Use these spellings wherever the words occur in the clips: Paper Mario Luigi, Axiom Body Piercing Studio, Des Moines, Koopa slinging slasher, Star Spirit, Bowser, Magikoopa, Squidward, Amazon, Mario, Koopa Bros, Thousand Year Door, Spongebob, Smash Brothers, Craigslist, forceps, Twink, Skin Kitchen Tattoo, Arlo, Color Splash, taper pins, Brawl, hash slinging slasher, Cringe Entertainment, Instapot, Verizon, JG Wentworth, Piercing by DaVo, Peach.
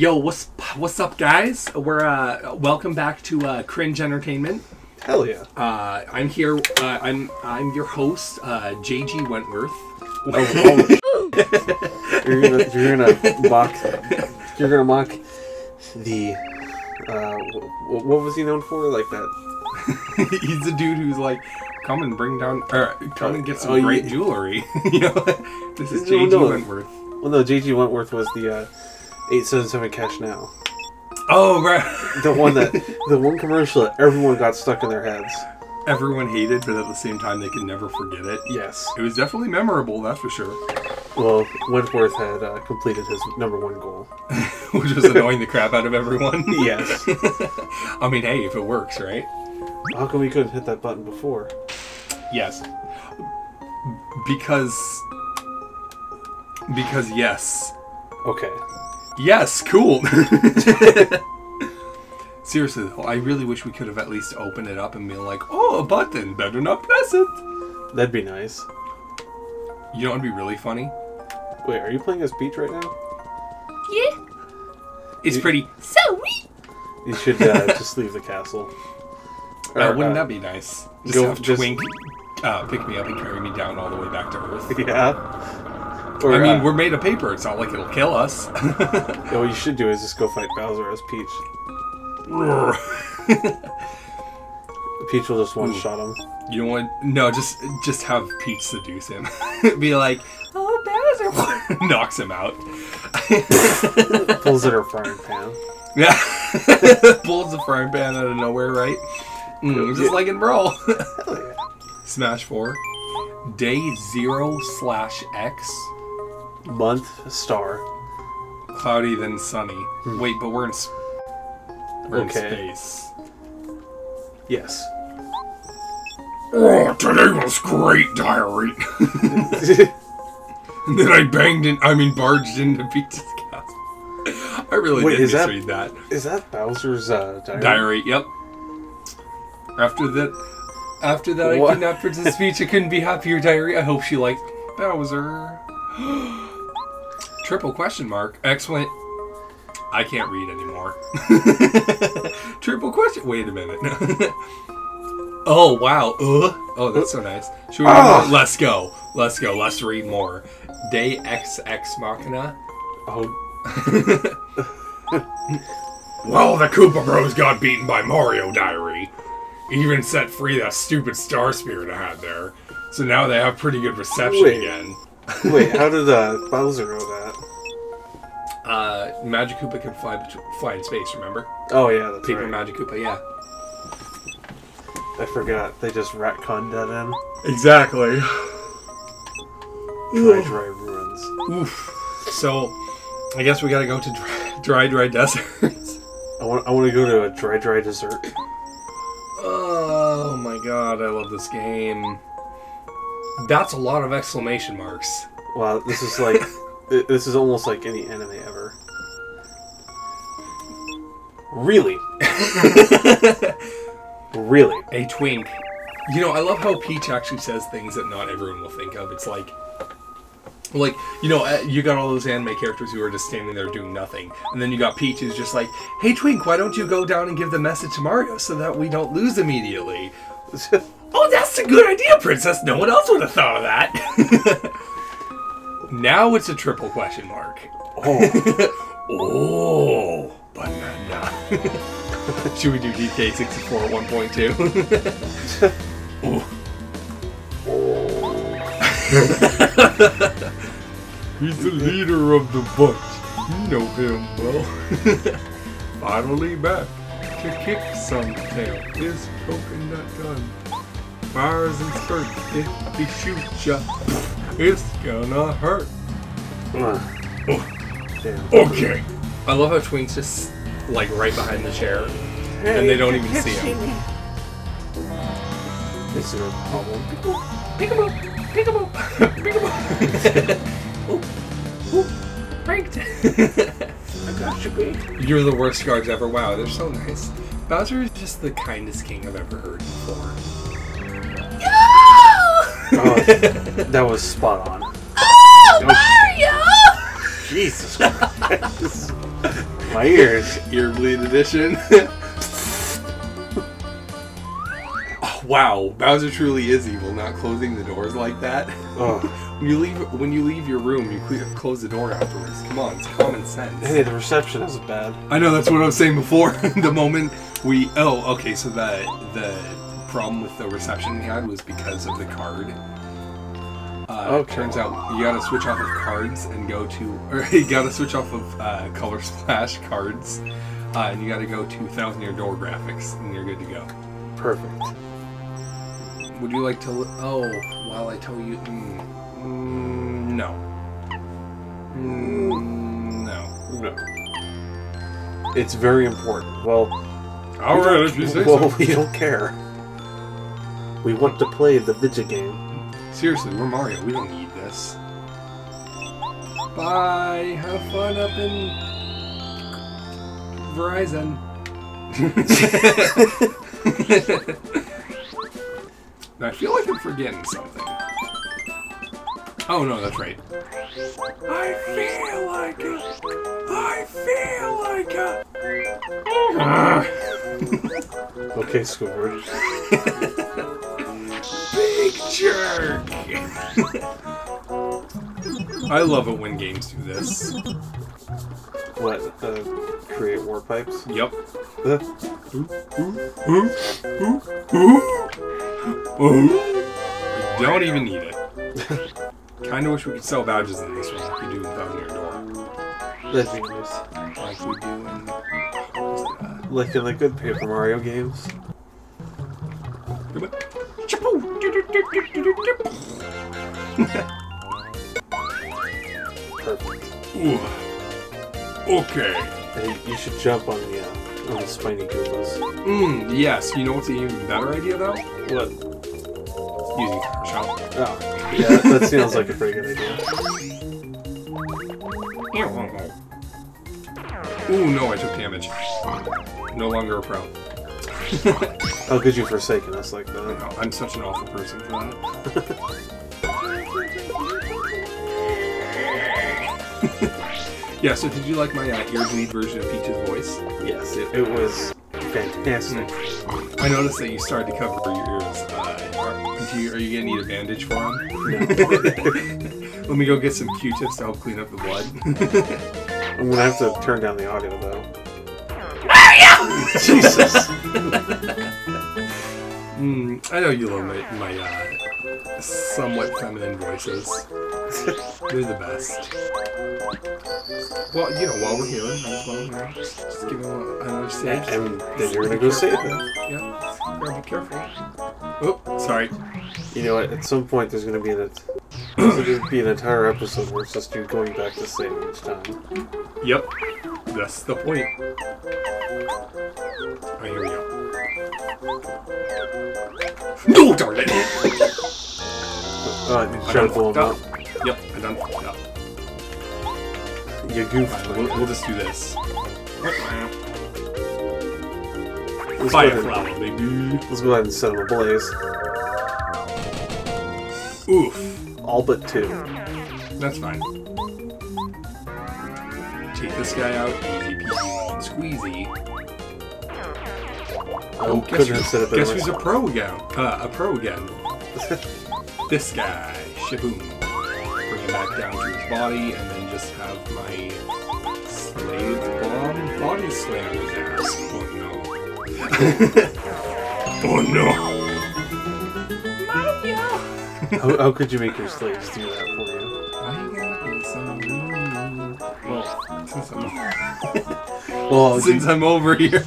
Yo, what's up, guys? We're welcome back to Cringe Entertainment. Hell yeah! I'm here. I'm your host, JG Wentworth. Oh, you're gonna mock the what was he known for? Like that? He's a dude who's like, come and bring down, or come and get some great jewelry. You know, this is JG Wentworth. Well, no, JG Wentworth was the 877 Cash Now. Oh, right. the one commercial that everyone got stuck in their heads. Everyone hated, but at the same time, they could never forget it. Yes. It was definitely memorable, that's for sure. Well, Wentworth had completed his #1 goal. Which was annoying the crap out of everyone. Yes. I mean, hey, if it works, right? How come we couldn't hit that button before? Yes. Because yes. Okay. Yes, cool. Seriously though, I really wish we could have at least opened it up and been like, oh, a button, better not press it. That'd be nice. You know what would be really funny? Wait, are you playing as Peach right now? Yeah. It's pretty sweet. You should just leave the castle. Or, wouldn't that be nice? Just have Twink pick me up and carry me down all the way back to Earth. Yeah. Or, I mean, we're made of paper. It's not like it'll kill us. Yeah, what you should do is just go fight Bowser as Peach. Peach will just one-shot him. You don't want... No, just have Peach seduce him. Be like, oh, Bowser. Knocks him out. Pulls at her frying pan. Yeah. Pulls the frying pan out of nowhere, right? Mm, just like in Brawl. Hell yeah. Smash 4. Day 0/X. Month star. Cloudy then sunny. Hmm. Wait, but we're in space. Yes. Oh, today was great, diary. And then I barged into Peach's castle. I really did misread that. Is that Bowser's diary? Diary, yep. After that, what? I kidnapped Princess Peach. I couldn't be happier, diary. I hope she liked Bowser. ? Excellent. I can't read anymore. ? Wait a minute. Oh, wow. Oh, that's so nice. Should we remember? Let's go. Let's go. Let's read more. Day XX Machina. Oh. Well, the Koopa Bros got beaten by Mario, diary. Even set free that stupid Star Spirit I had there. So now they have pretty good reception again. Wait, how did Bowser know that? Magikoopa can fly in space, remember? Oh, yeah, that's Paper right. Magikoopa, yeah. I forgot. They just retconned that in. Exactly. Dry, dry ruins. Oof. So, I guess we gotta go to Dry Deserts. I want to go to a Dry Desert. Oh my god, I love this game. That's a lot of exclamation marks. Wow, this is like... this is almost like any anime ever. Really? Really? A twink. You know, I love how Peach actually says things that not everyone will think of. It's like, you know, you got all those anime characters who are just standing there doing nothing. And then you got Peach who's just like, hey Twink, why don't you go down and give the message to Mario so that we don't lose immediately? Oh, that's a good idea, Princess! No one else would have thought of that! Now it's a $? Oh. Oh, banana. Should we do DK 64 at 1.2? Oh. He's the leader of the bunch. You know him, bro. Finally back to kick some tail. His coconut gun fires and skirts. If he shoots ya, it's gonna hurt. Okay. I love how Twink's just like right behind the chair, and they don't even see him. This is a problem. Pick him up. Pick him up! Pick him up! Oop! Oop! Pranked! I got you, babe. You're the worst guards ever. Wow, they're so nice. Bowser is just the kindest king I've ever heard before. Oh, that was spot on. Oh, Mario! Jesus Christ! My ears. Ear bleed edition. Oh, wow, Bowser truly is evil, not closing the doors like that. When you leave your room, you close the door afterwards. Come on, it's common sense. Hey, the reception isn't bad. I know, that's what I was saying before. The moment we... Oh, okay, so the problem with the reception we had was because of the card. Okay. Turns out you gotta switch off of cards and go to... Or you gotta switch off of Color Splash cards, and you gotta go to 1000 Year Door graphics, and you're good to go. Perfect. Would you like to... Oh, while I tell you... No. No. It's very important. Well, alright, if you say so. Well, we don't care. We want to play the video game. Seriously, we're Mario. We don't need this. Bye. Have fun up in Verizon. I feel like I'm forgetting something. Oh no, that's right. I feel like a... Okay, Squidward. Big jerk! I love it when games do this. What? Create war pipes? Yep. I don't even need it. Kinda wish we could sell badges in this one like we do in Thousand Year Door. That'd be nice. Like we do in... Like in the good Paper Mario games. Perfect. Ooh. Okay. Hey, you should jump on the spiny Koopas. Mmm, yes. You know what's an even better idea, though? What? Using shop. Oh, yeah, that sounds like a pretty good idea. Ooh, no, I took damage. No longer a pro. How could you forsaken us like that? No, I'm such an awful person for that. Yeah, so did you like my ear bleed version of Peach's voice? Yes, it was fantastic. I noticed that you started to cover your ears. Are you gonna need a bandage for him? No. Let me go get some Q-tips to help clean up the blood. I'm gonna have to turn down the audio though. Mario! Jesus! I know you love my somewhat feminine voices. They're the best. Well, you know, while we're here, just give them another stage. And then you're gonna go save them. Yeah, gotta be careful. Oh, sorry. You know what? At some point, there's gonna be an entire episode where it's just you going back to save each time. Yep, that's the point. Alright, here we go. No, darn it! I done fucked up. Yep, I done fucked up. You goofed. We'll just do this. Fire flower, baby. Let's go ahead and set him ablaze. Oof. All but two. That's fine. Take this guy out. Easy peasy, squeezy. Oh, guess who's a pro again? This guy. Shaboom. Bring him back down to his body, and then just have my slave bomb body slam his ass. Oh no. Oh no! Mario! How could you make your slaves do that for you? Since I'm over here.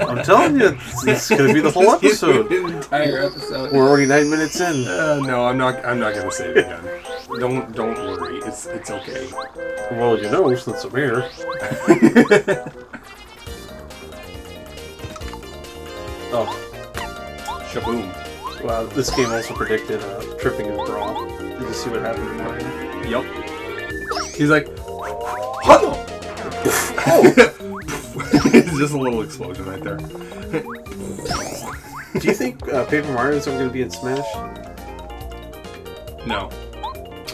I'm telling you, it's gonna be the whole episode. The entire episode. We're already 9 minutes in. No, I'm not gonna save it again. Don't worry. It's okay. Well, you know, since I'm here. Oh. Shaboom. Wow, this game also predicted tripping in Brawl. Did you see what happened in Mario? Yup. He's like, hello! Oh! Just a little explosion right there. Do you think Paper Mario is ever going to be in Smash? No.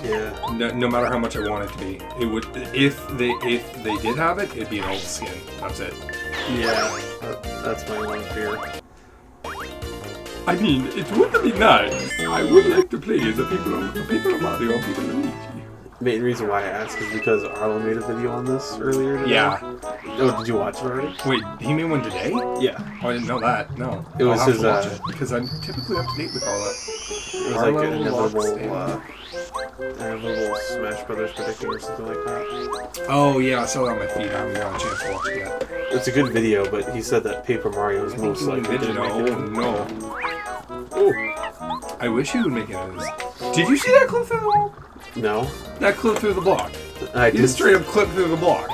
Yeah. No matter how much I want it to be, it would. If they did have it, it'd be an old skin. That's it. Yeah, that's my one fear. I mean, it would be nice. I would like to play as a paper Mario or Paper Luigi. The main reason why I asked is because Arlo made a video on this earlier today. Yeah. Oh, did you watch it already? Wait, he made one today? Yeah. Oh, I didn't know that. No. It was his, because I'm typically up to date with all that. It was Arlo like an inevitable Smash Brothers prediction or something like that. Oh, yeah, I saw that on my feed. I haven't got a chance to watch it yet. It's a good video, but he said that Paper Mario is most likely to make it. Oh, no. Oh. I wish he would make it as. Did you see that clip through the wall? No. That clip through the block. I did. Straight up clip through the block.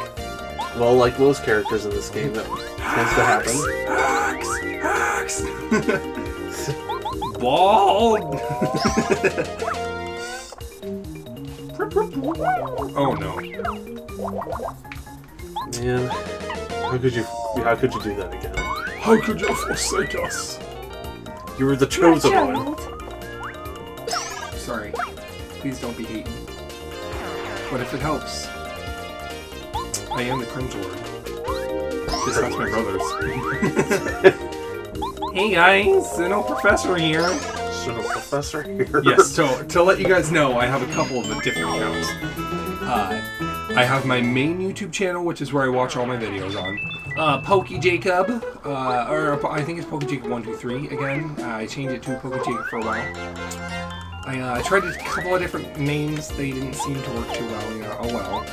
Well, like most characters in this game, that tends to happen. Axe! Ball! Oh no. Man, how could you do that again? How could you forsake us? You were the chosen one. Sorry. Please don't be hating. But if it helps, I am the Cringe Lord. Just ask my brothers. Hey guys, Sino Professor here. Sino Professor here. Yes, so to let you guys know, I have a couple of the different accounts. I have my main YouTube channel, which is where I watch all my videos on. Pokey Jacob, or I think it's Pokey Jacob 123 again. I changed it to Pokey Jacob for a while. I tried a couple of different names, they didn't seem to work too well, you know, oh well.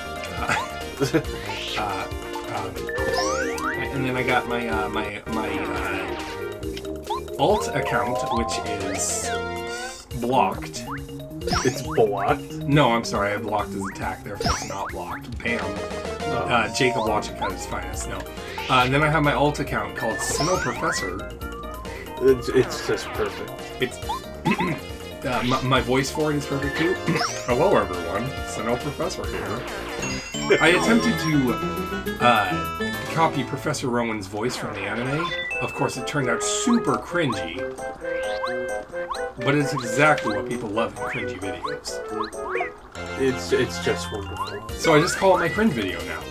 And then I got my, my alt account, which is blocked. It's blocked? No, I'm sorry, I blocked his attack, therefore it's not blocked. Bam. Jacob Watch account is finest, no. And then I have my alt account called Sino Professor. It's just perfect. It's... my voice for it is perfect too. Hello everyone, Sino Professor here. I attempted to copy Professor Rowan's voice from the anime. Of course it turned out super cringy, but it's exactly what people love in cringy videos. It's just wonderful. So I just call it my cringe video now.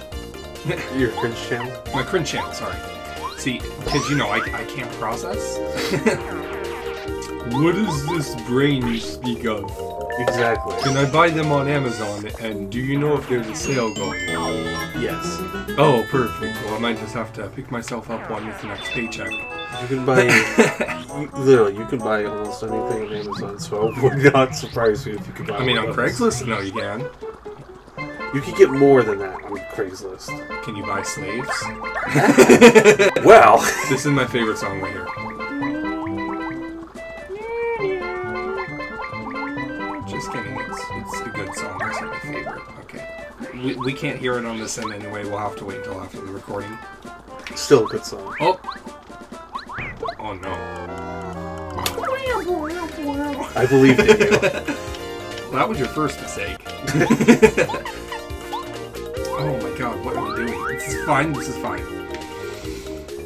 Your cringe channel? My cringe channel, sorry. See, because you know I can't process. What is this brain you speak of? Exactly. Can I buy them on Amazon, and do you know if there's a sale going on? Yes. Oh, perfect. Well, I might just have to pick myself up one with the next paycheck. You can buy... literally, you can buy almost anything on Amazon, so I would not surprise me if you could buy one. I mean, on Craigslist? No, you can. You could get more than that on Craigslist. Can you buy slaves? Well... This is my favorite song right here. It's a good song, it's my favorite. Okay. We can't hear it on this end anyway, we'll have to wait until after the recording. Still a good song. Oh! Oh no. I believed in you. Well, that was your first mistake. Oh my god, what are we doing? This is fine, this is fine.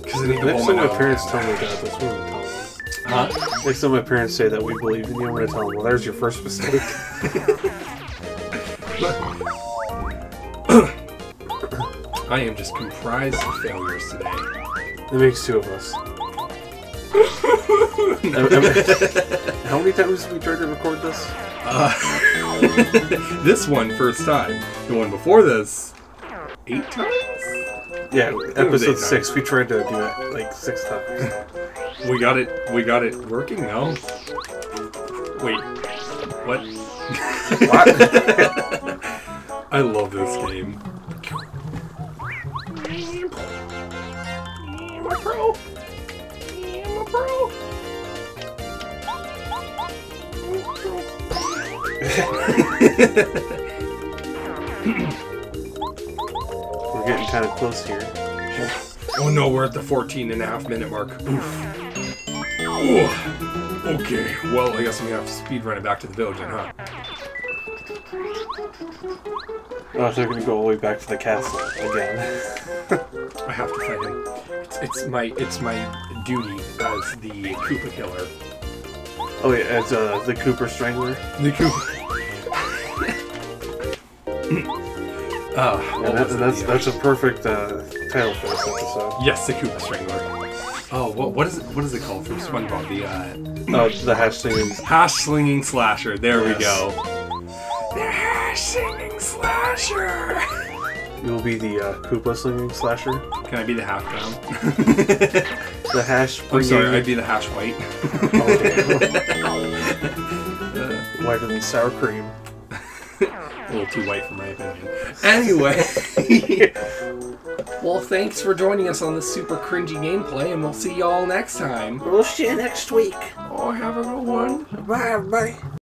Because I need to hold my parents tell me that, that's really tough. Huh? Next time my parents say that we believe in you, I'm gonna tell them, well, there's your first mistake. I am just comprised of failures today. That makes two of us. How many times have we tried to record this? This one, first time. The one before this, 8 times? Yeah, episode 6, we tried to do it like 6 times. We got it working now. Wait, what? What? I love this game. I'm a pro. I'm a pro. We're getting kind of close here. Oh no, we're at the 14.5-minute mark. Oof. Oh, okay, well, I guess I'm gonna have to speedrun it back to the village then, huh? Oh, they're gonna go all the way back to the castle again. I have to fight him. It's my duty as the Koopa killer. Oh yeah, as the Koopa strangler. The Koopa. That's a perfect title for this episode. Yes, the Koopa Strangler. Oh, what is it called from Spongebob? The hash slinging slasher. There yes. we go. The hash slinging slasher. You'll be the Koopa slinging slasher. Can I be the half brown? The hash. I'm sorry, I'd be the hash white. Okay. Whiter than sour cream. A little too white for my opinion. Anyway, well, thanks for joining us on this super cringy gameplay, and we'll see y'all next time. We'll see you next week. Oh, have a good one. Bye, everybody.